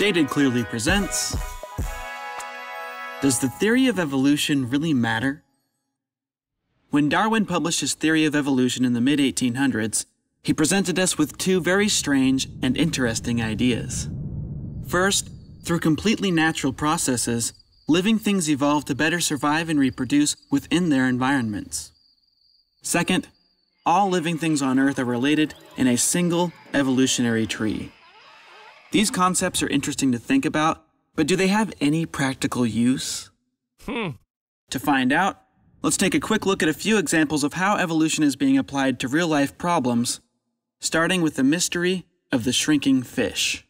Stated Clearly presents, Does the Theory of Evolution Really Matter? When Darwin published his Theory of Evolution in the mid-1800s, he presented us with two very strange and interesting ideas. First, through completely natural processes, living things evolve to better survive and reproduce within their environments. Second, all living things on Earth are related in a single evolutionary tree. These concepts are interesting to think about, but do they have any practical use? To find out, let's take a quick look at a few examples of how evolution is being applied to real-life problems, starting with the mystery of the shrinking fish.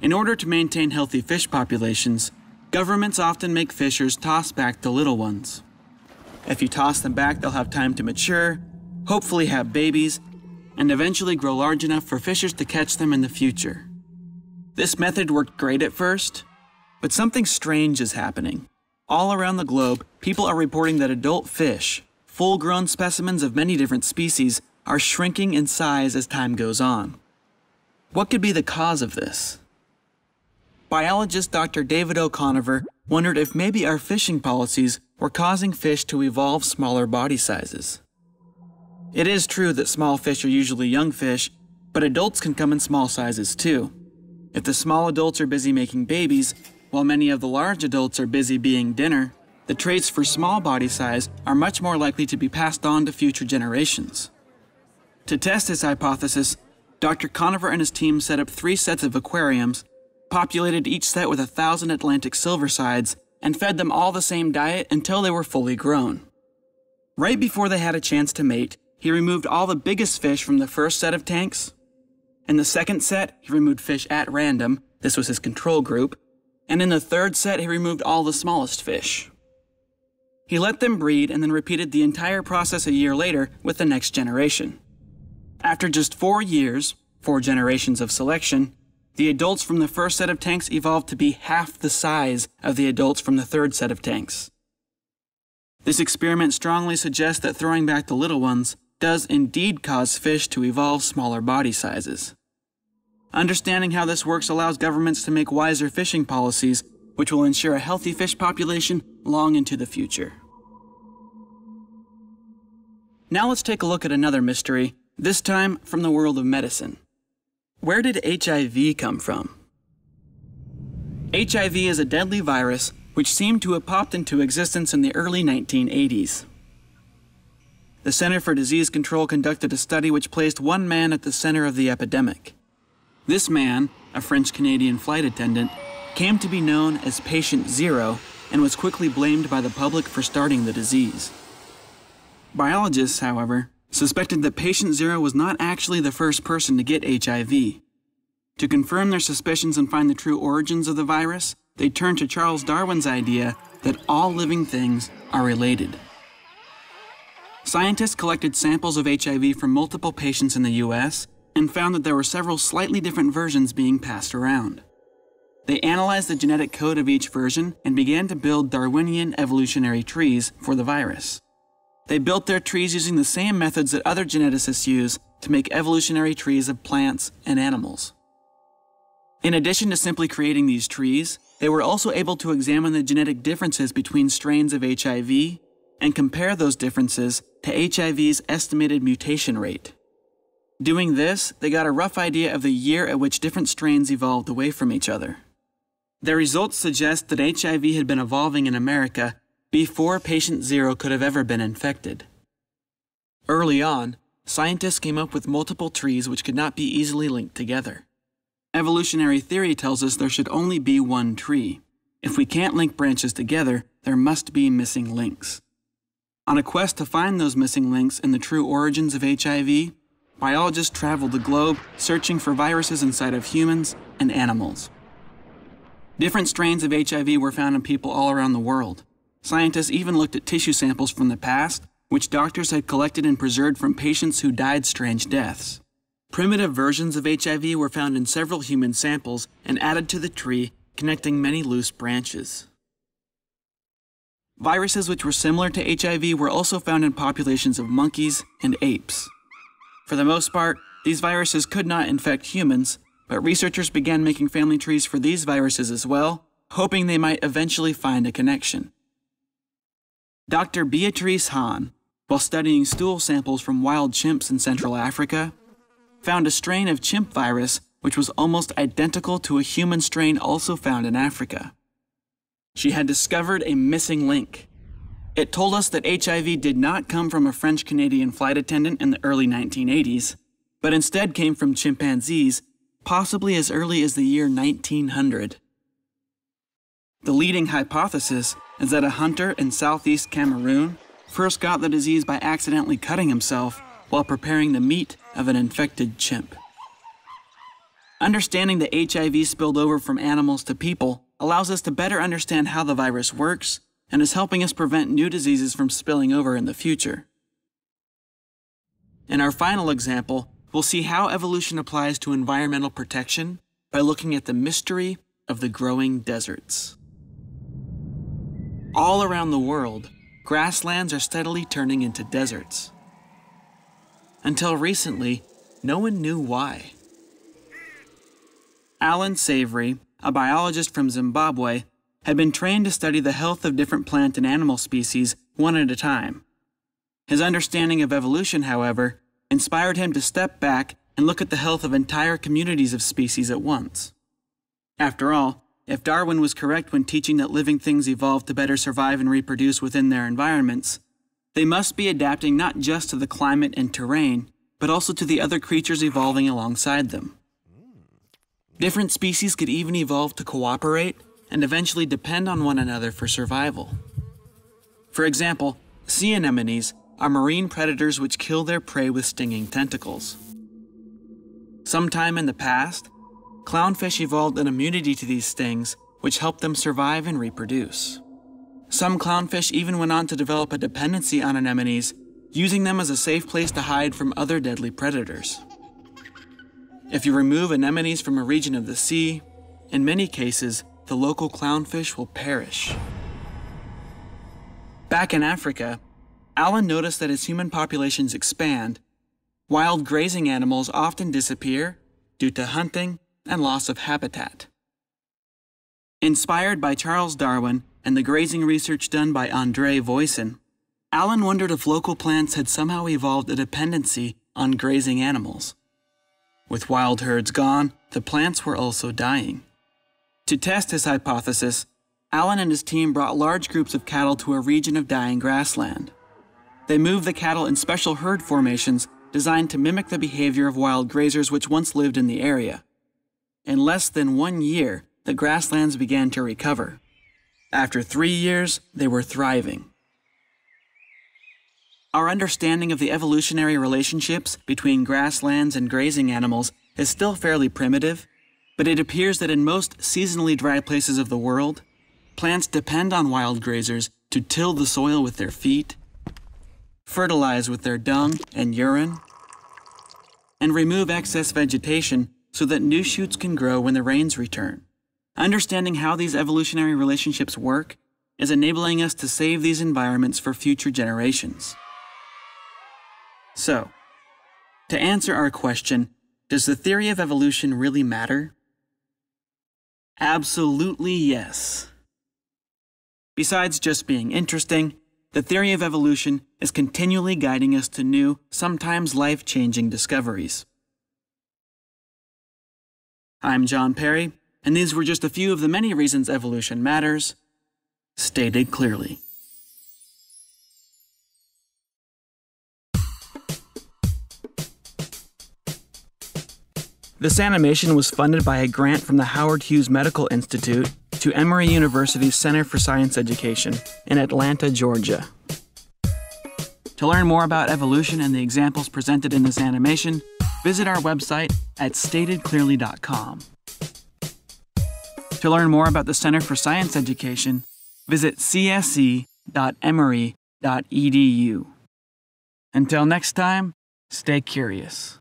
In order to maintain healthy fish populations, governments often make fishers toss back the little ones. If you toss them back, they'll have time to mature, hopefully have babies, and eventually grow large enough for fishers to catch them in the future. This method worked great at first, but something strange is happening. All around the globe, people are reporting that adult fish, full-grown specimens of many different species, are shrinking in size as time goes on. What could be the cause of this? Biologist Dr. David O'Conover wondered if maybe our fishing policies were causing fish to evolve smaller body sizes. It is true that small fish are usually young fish, but adults can come in small sizes too. If the small adults are busy making babies, while many of the large adults are busy being dinner, the traits for small body size are much more likely to be passed on to future generations. To test his hypothesis, Dr. Conover and his team set up 3 sets of aquariums, populated each set with 1,000 Atlantic silversides, and fed them all the same diet until they were fully grown. Right before they had a chance to mate, he removed all the biggest fish from the first set of tanks. In the second set, he removed fish at random. This was his control group. And in the third set, he removed all the smallest fish. He let them breed and then repeated the entire process a year later with the next generation. After just 4 years, 4 generations of selection, the adults from the first set of tanks evolved to be half the size of the adults from the third set of tanks. This experiment strongly suggests that throwing back the little ones does indeed cause fish to evolve smaller body sizes. Understanding how this works allows governments to make wiser fishing policies, which will ensure a healthy fish population long into the future. Now let's take a look at another mystery, this time from the world of medicine. Where did HIV come from? HIV is a deadly virus which seemed to have popped into existence in the early 1980s. The Center for Disease Control conducted a study which placed one man at the center of the epidemic. This man, a French-Canadian flight attendant, came to be known as Patient Zero and was quickly blamed by the public for starting the disease. Biologists, however, suspected that Patient Zero was not actually the first person to get HIV. To confirm their suspicions and find the true origins of the virus, they turned to Charles Darwin's idea that all living things are related. Scientists collected samples of HIV from multiple patients in the US and found that there were several slightly different versions being passed around. They analyzed the genetic code of each version and began to build Darwinian evolutionary trees for the virus. They built their trees using the same methods that other geneticists use to make evolutionary trees of plants and animals. In addition to simply creating these trees, they were also able to examine the genetic differences between strains of HIV and compare those differences to HIV's estimated mutation rate. Doing this, they got a rough idea of the year at which different strains evolved away from each other. Their results suggest that HIV had been evolving in America before Patient Zero could have ever been infected. Early on, scientists came up with multiple trees which could not be easily linked together. Evolutionary theory tells us there should only be one tree. If we can't link branches together, there must be missing links. On a quest to find those missing links and the true origins of HIV, biologists traveled the globe searching for viruses inside of humans and animals. Different strains of HIV were found in people all around the world. Scientists even looked at tissue samples from the past, which doctors had collected and preserved from patients who died strange deaths. Primitive versions of HIV were found in several human samples and added to the tree, connecting many loose branches. Viruses which were similar to HIV were also found in populations of monkeys and apes. For the most part, these viruses could not infect humans, But researchers began making family trees for these viruses as well, hoping they might eventually find a connection. Dr. Beatrice Hahn, while studying stool samples from wild chimps in Central Africa, found a strain of chimp virus which was almost identical to a human strain also found in Africa. She had discovered a missing link. It told us that HIV did not come from a French-Canadian flight attendant in the early 1980s, but instead came from chimpanzees, possibly as early as the year 1900. The leading hypothesis is that a hunter in southeast Cameroon first got the disease by accidentally cutting himself while preparing the meat of an infected chimp. Understanding that HIV spilled over from animals to people allows us to better understand how the virus works and is helping us prevent new diseases from spilling over in the future. In our final example, we'll see how evolution applies to environmental protection by looking at the mystery of the growing deserts. All around the world, grasslands are steadily turning into deserts. Until recently, no one knew why. Allan Savory, a biologist from Zimbabwe, had been trained to study the health of different plant and animal species one at a time. His understanding of evolution, however, inspired him to step back and look at the health of entire communities of species at once. After all, if Darwin was correct when teaching that living things evolved to better survive and reproduce within their environments, they must be adapting not just to the climate and terrain, but also to the other creatures evolving alongside them. Different species could even evolve to cooperate and eventually depend on one another for survival. For example, sea anemones are marine predators which kill their prey with stinging tentacles. Sometime in the past, clownfish evolved an immunity to these stings, which helped them survive and reproduce. Some clownfish even went on to develop a dependency on anemones, using them as a safe place to hide from other deadly predators. If you remove anemones from a region of the sea, in many cases, the local clownfish will perish. Back in Africa, Allan noticed that as human populations expand, wild grazing animals often disappear due to hunting and loss of habitat. Inspired by Charles Darwin and the grazing research done by Andre Voisin, Allan wondered if local plants had somehow evolved a dependency on grazing animals. With wild herds gone, the plants were also dying. To test his hypothesis, Allan and his team brought large groups of cattle to a region of dying grassland. They moved the cattle in special herd formations designed to mimic the behavior of wild grazers which once lived in the area. In less than 1 year, the grasslands began to recover. After 3 years, they were thriving. Our understanding of the evolutionary relationships between grasslands and grazing animals is still fairly primitive, but it appears that in most seasonally dry places of the world, plants depend on wild grazers to till the soil with their feet, fertilize with their dung and urine, and remove excess vegetation so that new shoots can grow when the rains return. Understanding how these evolutionary relationships work is enabling us to save these environments for future generations. So, to answer our question, does the theory of evolution really matter? Absolutely yes. Besides just being interesting, the theory of evolution is continually guiding us to new, sometimes life-changing discoveries. I'm John Perry, and these were just a few of the many reasons evolution matters, stated clearly. This animation was funded by a grant from the Howard Hughes Medical Institute to Emory University's Center for Science Education in Atlanta, Georgia. To learn more about evolution and the examples presented in this animation, visit our website at statedclearly.com. To learn more about the Center for Science Education, visit csc.emory.edu. Until next time, stay curious.